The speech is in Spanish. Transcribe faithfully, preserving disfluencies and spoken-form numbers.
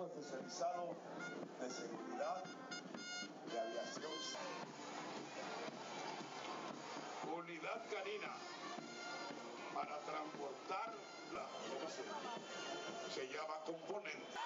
Cuerpo Especializado de Seguridad de Aviación. Unidad canina para transportar las cosas. Se llama componente.